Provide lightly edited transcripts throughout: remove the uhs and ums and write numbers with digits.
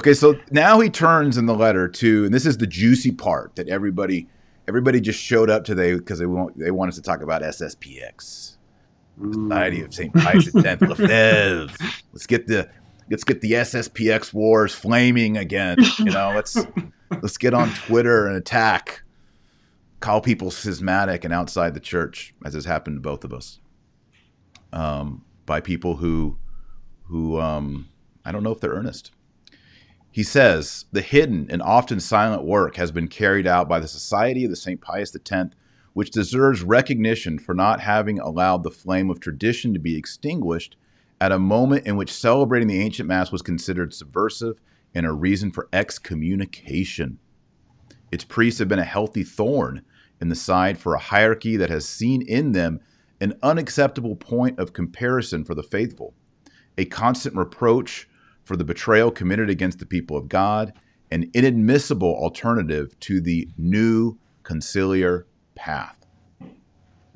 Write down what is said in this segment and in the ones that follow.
Okay, so now he turns in the letter to, and this is the juicy part that everybody just showed up today because they want us to talk about SSPX, Society of Saint Pius X. Lefebvre. Let's get the SSPX wars flaming again. You know, let's get on Twitter and attack, call people schismatic and outside the church, as has happened to both of us, by people who I don't know if they're earnest. He says, the hidden and often silent work has been carried out by the Society of the St. Pius X, which deserves recognition for not having allowed the flame of tradition to be extinguished at a moment in which celebrating the ancient Mass was considered subversive and a reason for excommunication. Its priests have been a healthy thorn in the side for a hierarchy that has seen in them an unacceptable point of comparison for the faithful, a constant reproach for the betrayal committed against the people of God, an inadmissible alternative to the new conciliar path.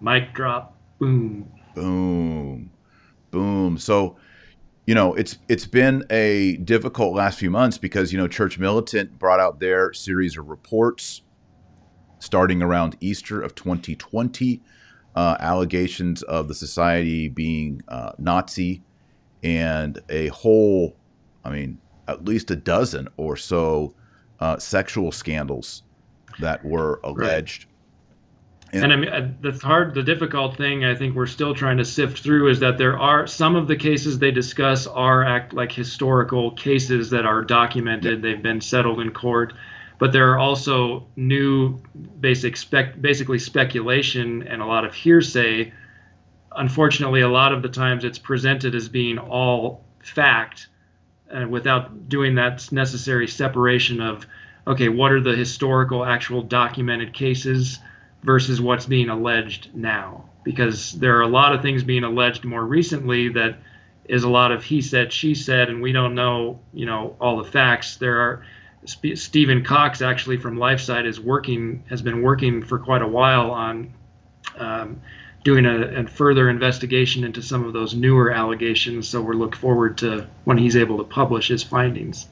Mic drop. Boom. Boom. Boom. So, you know, it's been a difficult last few months because, you know, Church Militant brought out their series of reports starting around Easter of 2020, allegations of the society being Nazi, and a whole, I mean, at least a dozen or so sexual scandals that were alleged. Right. And I mean, that's hard. The difficult thing I think we're still trying to sift through is that there are some of the cases they discuss are like historical cases that are documented. Yeah. They've been settled in court, but there are also new basically speculation and a lot of hearsay. Unfortunately, a lot of the times it's presented as being all fact, and without doing that necessary separation of, okay, what are the historical, actual documented cases versus what's being alleged now? Because there are a lot of things being alleged more recently that is a lot of he said, she said, and we don't know, you know, all the facts. There are Stephen Cox, actually from LifeSite, has been working for quite a while on doing a further investigation into some of those newer allegations. So we're looking forward to when he's able to publish his findings.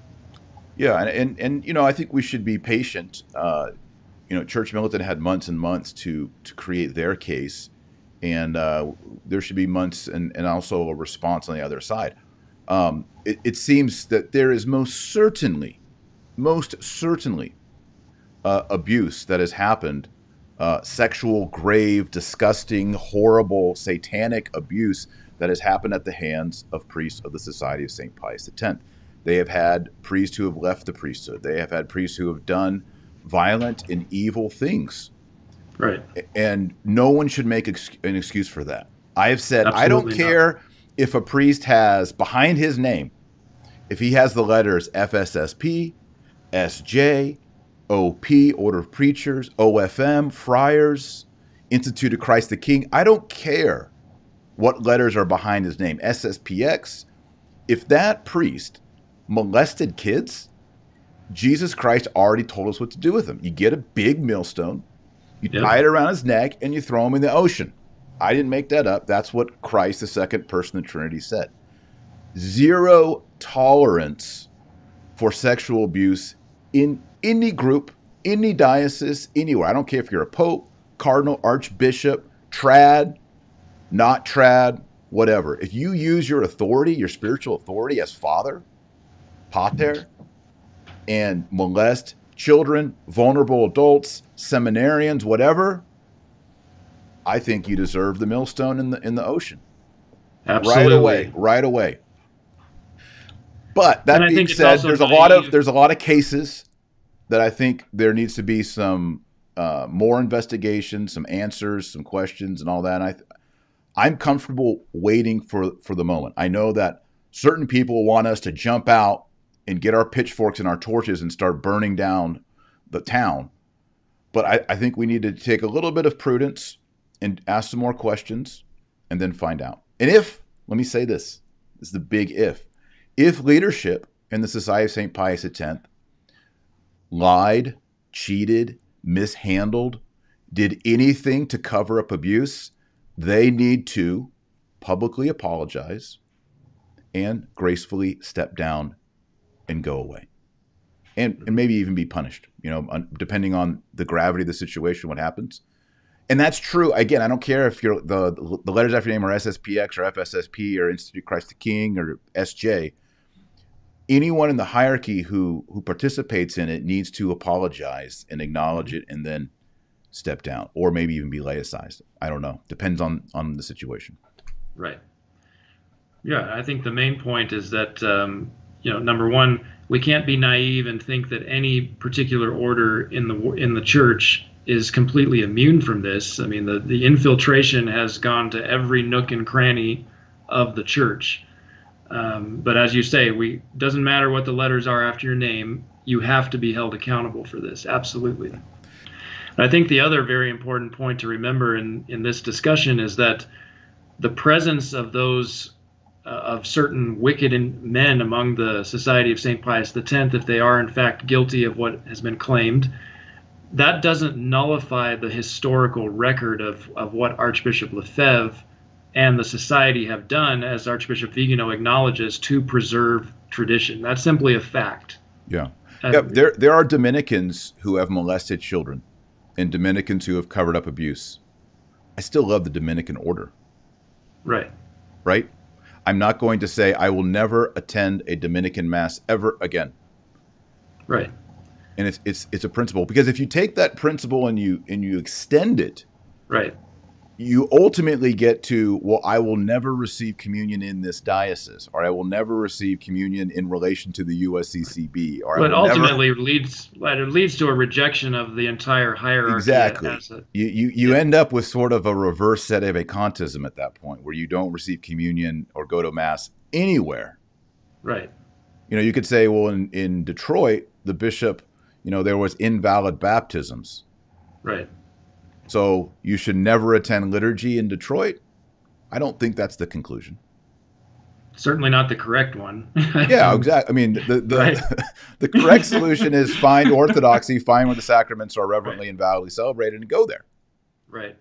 Yeah, and you know, I think we should be patient. You know, Church Militant had months and months to create their case, and there should be months and also a response on the other side. It seems that there is most certainly abuse that has happened. Sexual, grave, disgusting, horrible, satanic abuse that has happened at the hands of priests of the Society of St. Pius X. They have had priests who have left the priesthood. They have had priests who have done violent and evil things. Right. And no one should make an excuse for that. I have said, absolutely I don't care not. If a priest has behind his name, if he has the letters FSSP, SJ, OP, Order of Preachers, OFM, Friars, Institute of Christ the King. I don't care what letters are behind his name. SSPX. If that priest molested kids, Jesus Christ already told us what to do with him. You get a big millstone, you tie it around his neck, and you throw him in the ocean. I didn't make that up. That's what Christ, the second person of the Trinity, said. Zero tolerance for sexual abuse in any group, any diocese, anywhere. I don't care if you're a pope, cardinal, archbishop, trad, not trad, whatever. If you use your authority, your spiritual authority as father, pater, and molest children, vulnerable adults, seminarians, whatever, I think you deserve the millstone in the ocean. Absolutely. Right away. But that being said, there's a lot of cases that I think there needs to be some more investigation, some answers, some questions, and all that. And I'm comfortable waiting for the moment. I know that certain people want us to jump out and get our pitchforks and our torches and start burning down the town. But I think we need to take a little bit of prudence and ask some more questions and then find out. And if, let me say this is the big if leadership in the Society of St. Pius X lied, cheated, mishandled, did anything to cover up abuse, they need to publicly apologize and gracefully step down and go away. and maybe even be punished, you know, depending on the gravity of the situation, what happens. And that's true. Again, I don't care if you're the letters after your name are SSPX or FSSP or Institute of Christ the King or SJ. Anyone in the hierarchy who participates in it needs to apologize and acknowledge it and then step down, or maybe even be laicized. I don't know. Depends on the situation. Right. Yeah, I think the main point is that, you know, number one, we can't be naive and think that any particular order in the church is completely immune from this. I mean, the infiltration has gone to every nook and cranny of the church. But as you say, doesn't matter what the letters are after your name, you have to be held accountable for this. Absolutely. And I think the other very important point to remember in this discussion is that the presence of those of certain wicked men among the Society of Saint Pius X, if they are in fact guilty of what has been claimed, that doesn't nullify the historical record of what Archbishop Lefebvre and the society have done, as Archbishop Viganò acknowledges, to preserve tradition. That's simply a fact. Yeah. There are Dominicans who have molested children and Dominicans who have covered up abuse. I still love the Dominican order. Right. Right? I'm not going to say I will never attend a Dominican mass ever again. Right. And it's a principle, because if you take that principle and you extend it, right, you ultimately get to, well, I will never receive communion in this diocese, or I will never receive communion in relation to the USCCB. Or but ultimately it leads to a rejection of the entire hierarchy. Exactly. You end up with sort of a reverse set of acontism at that point, where you don't receive communion or go to mass anywhere. Right. You know, you could say, well, in Detroit, the bishop, you know, there was invalid baptisms. Right. So you should never attend liturgy in Detroit? I don't think that's the conclusion. Certainly not the correct one. Yeah, exactly. I mean, right. The correct solution is find orthodoxy, find where the sacraments are reverently and validly celebrated, and go there. Right.